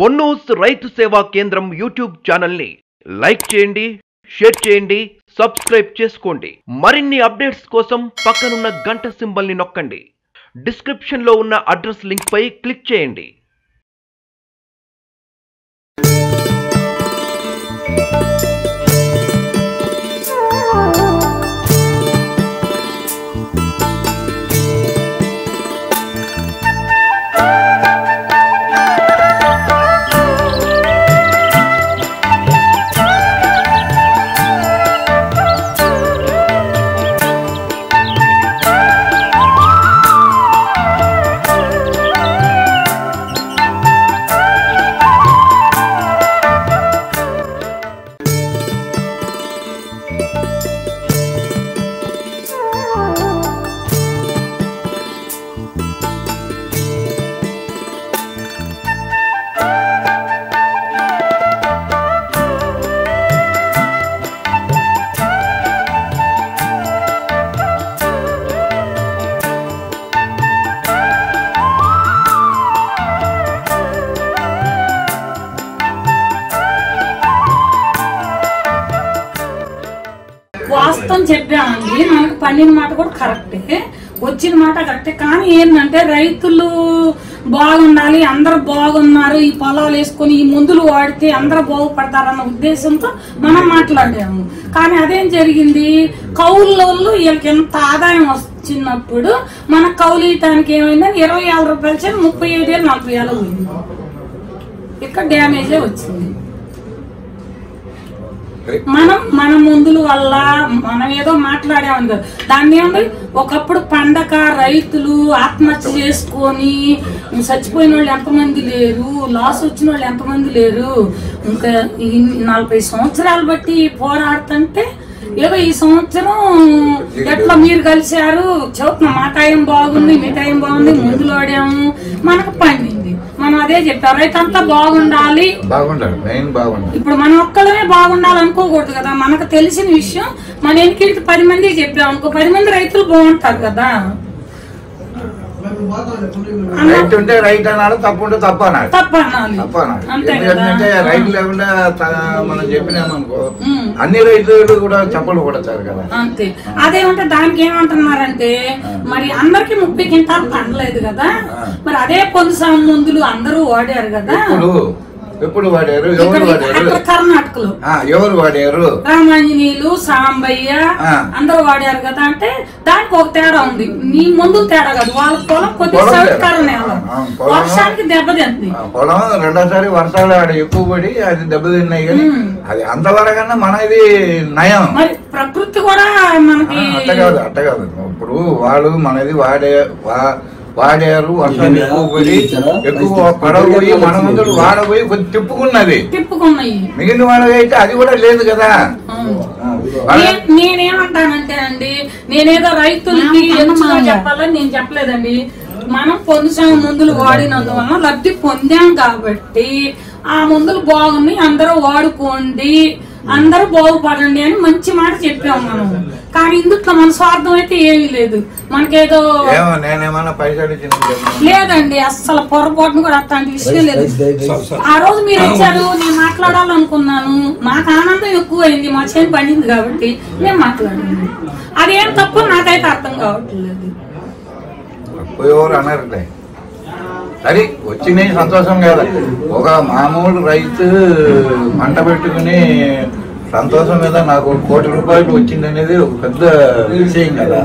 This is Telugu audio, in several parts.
Ponnu's Rythu Seva Kendram YouTube channel ni like చేయండి, షేర్ చేయండి, సబ్స్క్రైబ్ చేసుకోండి. మరిన్ని అప్డేట్స్ కోసం పక్కనున్న గంట సింబల్ ని నొక్కండి. డిస్క్రిప్షన్ లో ఉన్న అడ్రస్ లింక్ పై క్లిక్ చేయండి. చెప్పామండి, మనకు పండిన మాట కూడా కరెక్టే, వచ్చిన మాట కరెక్టే. కానీ ఏంటంటే రైతులు బాగుండాలి, అందరు బాగున్నారు, ఈ పొలాలు వేసుకొని ఈ మందులు వాడితే అందరూ బాగుపడతారన్న ఉద్దేశంతో మనం మాట్లాడాము. కానీ అదేం జరిగింది, కౌలు వీళ్ళకి ఎంత ఆదాయం వచ్చినప్పుడు మన కౌలు ఇవ్వటానికి ఏమైందని 26 రూపాయలు చేసి 35 40 పోయింది. ఇక్కడ డ్యామేజే వచ్చింది. మన ముందుల వల్ల మనం ఏదో మాట్లాడామని కాదు. దాన్ని ఏమండి, ఒకప్పుడు పండగ రైతులు ఆత్మహత్య చేసుకొని చచ్చిపోయిన వాళ్ళు ఎంతమంది లేరు, లాస్ వచ్చిన వాళ్ళు ఎంతమంది లేరు. ఇంకా 40 సంవత్సరాలు బట్టి పోరాడుతుంటే ఏదో ఈ సంవత్సరం ఎట్లా మీరు కలిశారు చెప్తున్నా, మా టైం బాగుంది, మీ టైం బాగుంది, ముందులు ఆడాము, మనకు పండింది. మనం అదే చెప్పారు, రైతు అంతా బాగుండాలి, ఇప్పుడు మనం ఒక్కళ్ళనే బాగుండాలి అనుకోకూడదు కదా. మనకు తెలిసిన విషయం మన ఎన్నికలకి 10 మంది చెప్పాం అనుకో, 10 మంది రైతులు బాగుంటారు కదా. రైట్ ఉంటే రైట్ అన్నాడు, తప్పు ఉంటే తప్పు అన్నాడు, ఎందుకంటే రైట్ లేకుండా మనం చెప్పినామనుకో అన్ని రైతులు కూడా చప్పలు కొడతారు కదా. అంతే అదేమంటే దానికి ఏమంటున్నారంటే, మరి అందరికి 30 క్వింటాలు పండలేదు కదా, మరి అదే పొందుసా మందులు అందరూ వాడారు కదా, ఎప్పుడు వాడారు, ఎవరు వాడారు, కర్ణాటకలో ఎవరు వాడారు, రామాంజనీయులు సాంబయ్య అందరూ వాడారు కదా. అంటే దానికి ఒక తేడా ఉంది, నీ ముందు తేడా కాదు, వాళ్ళ పొలం కొద్దిగా వర్షానికి దెబ్బతింది, పొలం రెండోసారి వర్షాలు ఎక్కువ పడి అది దెబ్బతిన్నాయి. కానీ అది అంతవరకన్నా మనది నయం, మరి ప్రకృతి కూడా మనకి అట్ట కాదు. ఇప్పుడు వాళ్ళు మనది వాడారు, వర్షాలు ఎక్కువ పడబోయి మన ముందు వాడబోయి కొద్ది తిప్పుకున్నది, మిగిలిన వాడైతే అది కూడా లేదు కదా. నేనేమంటానంటే అండి, నేనేదో రైతులకి చెప్పాలని నేను చెప్పలేదండి. మనం పొందుసాము మందులు వాడినందువల్ల లబ్ధి పొందాం కాబట్టి ఆ మందులు బాగున్నాయి, అందరూ వాడుకోండి, అందరూ బాగుపడండి అని మంచి మాట చెప్పాము మనం. కానీ ఇందుట్లో మన స్వార్థం అయితే ఏమీ లేదు, మనకేదో లేదండి, అస్సలు పొరపాటును కూడా అట్లాంటి విషయం లేదు. ఆ రోజు మీరు వచ్చారు, నేను మాట్లాడాలనుకున్నాను, నాకు ఆనందం ఎక్కువ అయింది, మా చేతి పండింది కాబట్టి నేను మాట్లాడాను. అదేం తప్పు నాకైతే అర్థం కావట్లేదు. సరే వచ్చిన సంతోషం కదా, ఒక మామూలు రైతు పంట పెట్టుకుని సంతోషం మీద నాకు 1 కోటి రూపాయలు వచ్చింది అనేది ఒక పెద్ద విషయం కదా.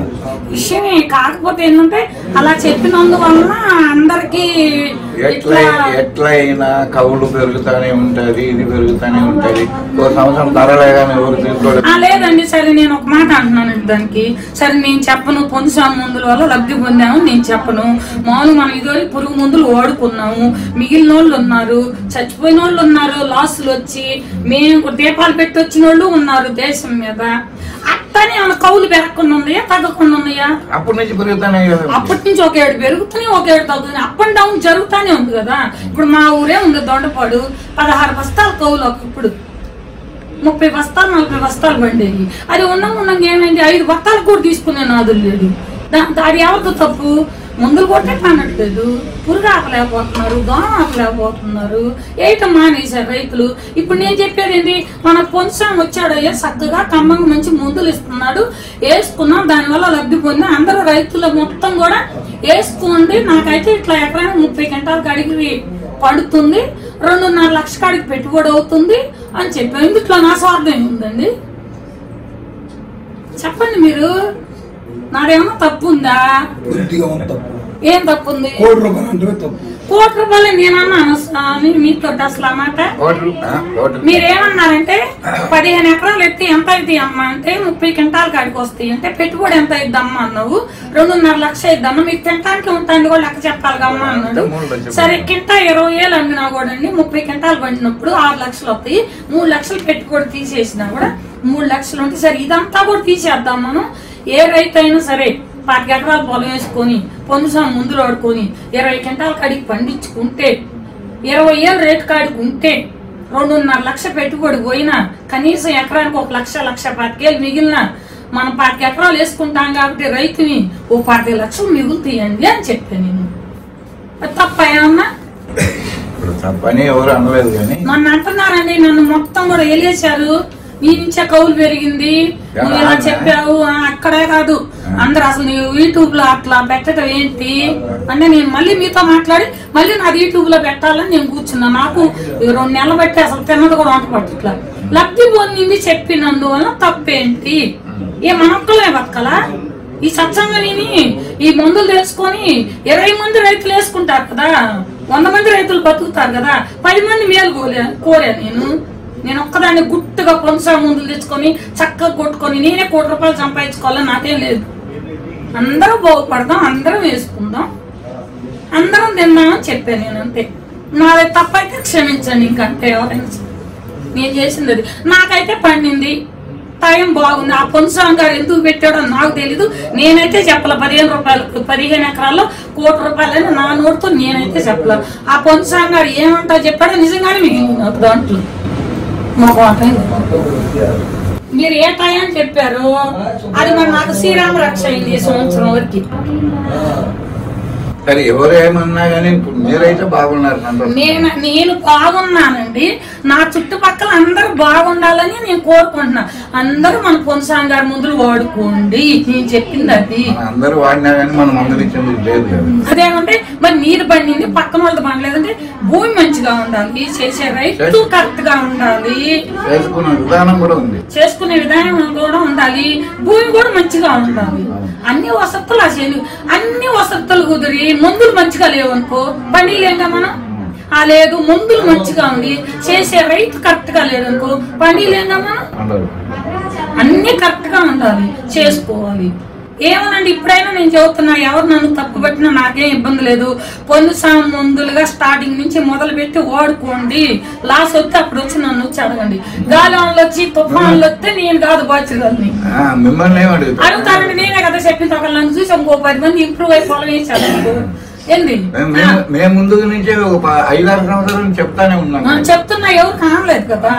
విషయమే కాకపోతే ఏంటంటే అలా చెప్పినందువల్ల అందరికి ఎట్లయినా కవులు పెరుగుతానే ఉంటది, ఇది పెరుగుతానే ఉంటది, ఒక సంవత్సరం ధరలేగానే ఎవరు తీసుకోవడం లేదండి. సరే నేను ఒక మాట అంటున్నానండి దానికి, సరే నేను చెప్పను, పొందుసాము మందుల వల్ల లబ్ధి పొందాము నేను చెప్పను. మామూలు మనం ఇదో పురుగు మందులు వాడుకున్నాము, మిగిలిన వాళ్ళు ఉన్నారు, చచ్చిపోయిన వాళ్ళు ఉన్నారు, లాసులు వచ్చి మేము దీపాలు పెట్టి వచ్చిన వాళ్ళు ఉన్నారు దేశం మీద. అట్టనే మన కవులు పెరగకుండా ఉన్నాయా, తగ్గకుండా ఉన్నాయా? అప్పటి నుంచి ఒక 7 పెరుగుతూనే ఒక 7 తగ్గుతుంది, అప్ అండ్ డౌన్ జరుగుతానే ఉంది కదా. ఇప్పుడు మా ఊరే ఉంది దొండపాడు, 16 బస్తాలు కవులు, ఇప్పుడు 30 బస్తాలు 40 బస్తాలు పండేవి. అది ఉన్నాం ఏమైంది, 5 బస్తాలు కూడా తీసుకునే నాదులు లేదు. అది ఎవరితో తప్పు, ముందు కొట్టే పనట్లేదు, పురుగు ఆపలేకపోతున్నారు, దోమ ఆపలేకపోతున్నారు. ఏట మానేశారు రైతులు. ఇప్పుడు నేను చెప్పేది ఏంటి, మన పొంచాం వచ్చాడయ్యా చక్కగా కమ్మంగా మంచి మందులు ఇస్తున్నాడు, వేసుకున్నాం, దానివల్ల లబ్ధి పొంది అందరూ రైతుల మొత్తం కూడా వేసుకోండి. నాకైతే ఇట్లా ఎకరానికి 30 గంటలు కడిగి పడుతుంది, 2.5 లక్షల కాడికి పెట్టుబడి అవుతుంది అని చెప్పాను. ఇందుట్లో నా స్వార్థం ఉందండి, చెప్పండి మీరు, నాదేమన్నా తప్పు ఉందా? ఏం తప్పు ఉంది? 1 కోటి రూపాయలు నేనన్నా అని మీతో అసలు అన్నమాట. మీరేమన్నారంటే 15 ఎకరాలు ఎత్తి ఎంత అవుతాయి అమ్మా అంటే 30 గంటలు కాడికి వస్తాయి అంటే పెట్టుబడి ఎంత అయిద్దమ్మా అన్నావు, 2.5 లక్షలు అయిద్దమ్మా. మీరు కింటానికి ఉంటాను కూడా లెక్క చెప్పాలిగా అమ్మా అన్నాడు. సరే కింటా 20,000 అందినా కూడా అండి 30 గంటలు పండినప్పుడు 6 లక్షలు వస్తాయి, 3 లక్షలు పెట్టుబడి తీసేసినా కూడా 3 లక్షలు ఉంటాయి. సరే ఇదంతా కూడా తీసేద్దాం మనం. ఏ రైతు అయినా సరే 40 ఎకరాలు పొలం వేసుకొని పొందుసాం ముందులు ఆడుకొని 20 గంటలు కాడికి పండించుకుంటే 20,000 రేటు కాడికి ఉంటే 2.5 లక్ష పెట్టుబడి పోయినా కనీసం ఎకరానికి 1 లక్ష 1.25 లక్షలు మిగిలిన మనం 40 ఎకరాలు వేసుకుంటాం కాబట్టి రైతుని 40 లక్షలు మిగులుతాయండి అని చెప్పాను నేను. తప్ప ఏమన్నా? నన్ను అంటున్నారండి, నన్ను మొత్తం కూడా వేలేశారు. నీ నుంచే కౌలు పెరిగింది, నువ్వు ఇలా చెప్పావు. అక్కడే కాదు అందరు అసలు నువ్వు యూట్యూబ్ లో అట్లా పెట్టడం ఏంటి అంటే నేను మళ్ళీ మీతో మాట్లాడి మళ్ళీ నాది యూట్యూబ్ లో పెట్టాలని నేను కూర్చున్నా. నాకు 2 నెలలు బట్టి అసలు తిన్నది కూడా వంట పట్టు. ఇట్లా లబ్ధి పొందింది చెప్పినందువల్ల తప్పేంటి? ఏ మనక్కలే బతకలా? ఈ సత్సంగని ఈ మందులు తెలుసుకొని 20 మంది రైతులు వేసుకుంటారు కదా, 100 మంది రైతులు బతుకుతారు కదా, 10 మంది మేలు కోరా. నేను ఒక్కదాన్ని గుట్టుగా పొంసా ముందులు తెచ్చుకొని చక్కగా కొట్టుకొని నేనే 1 కోటి రూపాయలు సంపాదించుకోవాలని నాకేం లేదు. అందరూ బాగుపడదాం, అందరం వేసుకుందాం, అందరం తిన్నామని చెప్పాను నేను, అంతే. నాది తప్పైతే క్షమించండి, ఇంకంటే ఎవరైనా నేను చేసింది అది. నాకైతే పండింది, టైం బాగుంది. ఆ పొంసాం గారు ఎందుకు పెట్టాడో నాకు తెలీదు. నేనైతే చెప్పలే 15 రూపాయలు 15 ఎకరాల్లో 1 కోటి రూపాయలు అని నా నోటితో నేనైతే చెప్పలే. ఆ పొంసాం గారు ఏమంటా చెప్పాడో నిజంగానే మిగిలింది నాకు దాంట్లో. మీరు ఏ టై అని చెప్పారు, అది మరి నాకు శ్రీరామ రక్ష అయింది ఈ సంవత్సరం వరకు. నేను బాగున్నానండి, నా చుట్టుపక్కల అందరు బాగుండాలని నేను కోరుకుంటున్నా. అందరూ మన పొంసాం గారి మందులు వాడుకోండి, నేను చెప్పింది అది. అదేమంటే మరి నీరు పండింది పక్కన వాళ్ళది పండలేదంటే భూమి మంచిగా ఉండాలి, చేసే రైతు కరెక్ట్ గా ఉండాలి, చేసుకునే విధానం కూడా ఉండాలి, భూమి కూడా మంచిగా ఉండాలి. అన్ని వసతులు అసలు అన్ని వసతులు కుదిరి మందులు మంచిగా లేవనుకో పండిలేంగా మనం. ఆ లేదు మందులు మంచిగా ఉంది, చేసే రైతు కరెక్ట్ గా లేదనుకో పండిలేంగా మనం. అన్ని కరెక్ట్ గా ఉండాలి, చేసుకోవాలి. ఏమనండి ఇప్పుడైనా నేను చెబుతున్నా, ఎవరు నన్ను తప్పుపట్టినా నాకేం ఇబ్బంది లేదు. పొందుసాం మందులుగా స్టార్టింగ్ నుంచి మొదలు పెట్టి వాడుకోండి, లాస్ వస్తే అప్పుడు వచ్చి నన్ను వచ్చి అడగండి. గాలివాన్లు వచ్చి తుఫాన్లు వస్తే నేను కాదు బాధ్యురాలని అడుగుతానండి, నేనే కదా చెప్పిన తర్వాత నన్ను చూసి ఇంకో 10 మంది ఇంప్రూవ్ అయ్యి ఫాలో చేశాను ఏంది. చెప్తున్నా ఎవరు కానలేదు కదా,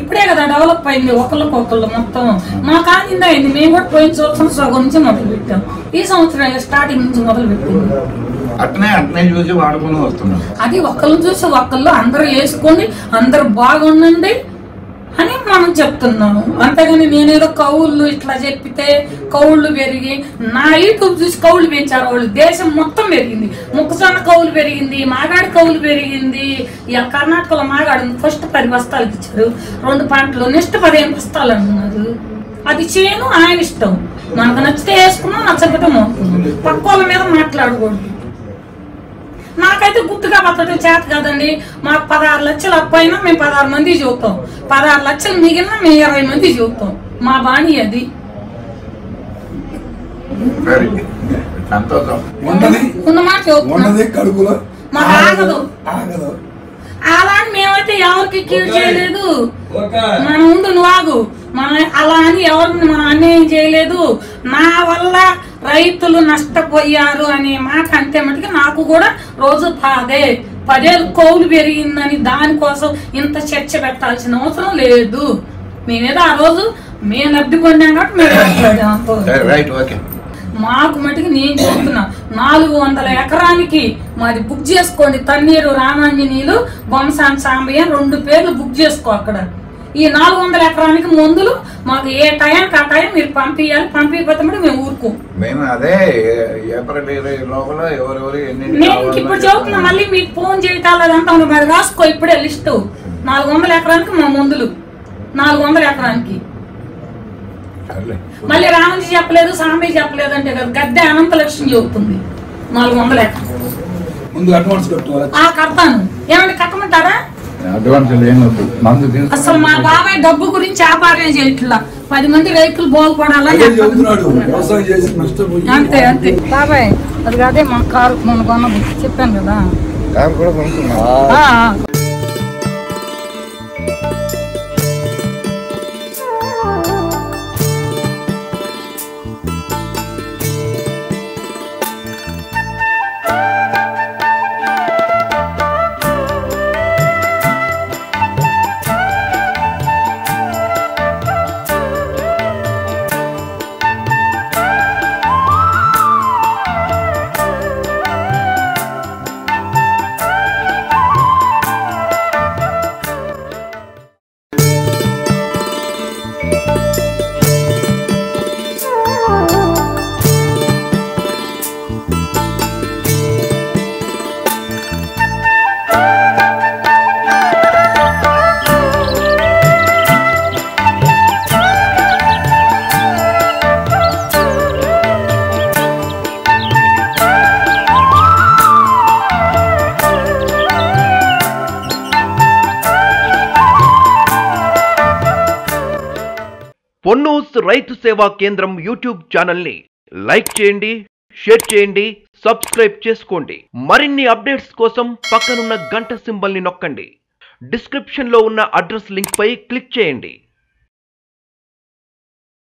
ఇప్పుడే కదా డెవలప్ అయింది ఒకళ్ళకొకళ్ళు మొత్తం. మా కానిందా అయింది, మేము కూడా పోయిన సంవత్సరం నుంచి మొదలు పెట్టాం, ఈ సంవత్సరం స్టార్టింగ్ నుంచి మొదలు పెట్టాము. అది ఒకళ్ళు చూసి ఒకళ్ళు అందరూ వేసుకోండి, అందరు బాగుండండి అని మనం చెప్తున్నాము. అంతేగాని నేనేదో కౌళ్ళు ఇట్లా చెప్పితే కౌళ్ళు పెరిగి నా యూట్యూబ్ చూసి కౌళ్ళు పెంచారు వాళ్ళు. దేశం మొత్తం పెరిగింది, మొక్కజొన్న కౌలు పెరిగింది, మాగాడి కౌలు పెరిగింది. ఇలా కర్ణాటకలో మాగాడు ఫస్ట్ 10 బస్తాలకు ఇచ్చారు, 2 పంటలు, నెక్స్ట్ 15 బస్తాలు అంటున్నారు. అది చేయను ఆయన ఇష్టం, మనకు నచ్చితే వేసుకున్నాం, నచ్చకపోతే మోసుకున్నాం. పక్కోళ్ళ మీద మాట్లాడకూడదు. నాకైతే గుర్తుగా పట్టడం చేత కదండి. మాకు 16 లక్షలు అప్పైనా మేము 16 మంది చూస్తాం, 16 లక్షలు మిగిలిన మేము 20 మంది చూస్తాం. మా బాణి అది. మాకు ఆగదు, అలా అని మేమైతే ఎవరికి కీడు చేయలేదు. మన ముందు నువ్వు ఆగు, మనం అలా అని ఎవరిని మనం అన్యాయం చేయలేదు. నా వల్ల రైతులు నష్టపోయారు అనే మాట అంతే మటుకు. నాకు కూడా రోజు బాధే, 10 ఏళ్ళు కౌలు పెరిగిందని దానికోసం ఇంత చర్చ పెట్టాల్సిన అవసరం లేదు. మేమేదో ఆ రోజు మేము లబ్ధి పొందాం కాబట్టి మేము మాకు మటుకు నేను చెప్తున్నా 400 ఎకరానికి మాది బుక్ చేసుకోండి. తన్నీరు రామాంజనీయులు బొమ్మసాని సాంబయ్య 2 పేర్లు బుక్ చేసుకో. అక్కడ ఈ 400 ఎకరానికి మందులు మాకు ఏ టయానికి ఆ టైం మీరు పంపించాలి. పంపించకపోతే మేము ఊరుకో. మేము అదే ఇప్పుడు చెబుతున్నా, మళ్ళీ మీకు ఫోన్ చేయటాలు అదంతా మరి రాసుకో. ఇప్పుడే లిస్టు 400 ఎకరానికి మా మందులు 400 ఎకరానికి. మళ్ళీ రాముజీ చెప్పలేదు, సాంబయ్య చెప్పలేదు అంటే కదా గద్దె అనంతలక్ష్మి చెబుతుంది 400 ఎకరాలు. ఆ కడతాను ఏమంటే కట్టమంటారా? అసలు మా బాబాయ్ డబ్బు గురించి వ్యాపారం చేయట్లా. 10 మంది రైతులు బాగుపడాలని అంతే అంతే. బాబాయ్ అది కాదే మా కారు మన కొన్న చెప్పాను కదా. పొన్నూస్ రైతు సేవా కేంద్రం యూట్యూబ్ ఛానల్ని లైక్ చేయండి, షేర్ చేయండి, సబ్స్క్రైబ్ చేసుకోండి. మరిన్ని అప్డేట్స్ కోసం పక్కనున్న గంట సింబల్ని నొక్కండి. డిస్క్రిప్షన్లో ఉన్న అడ్రస్ లింక్పై క్లిక్ చేయండి.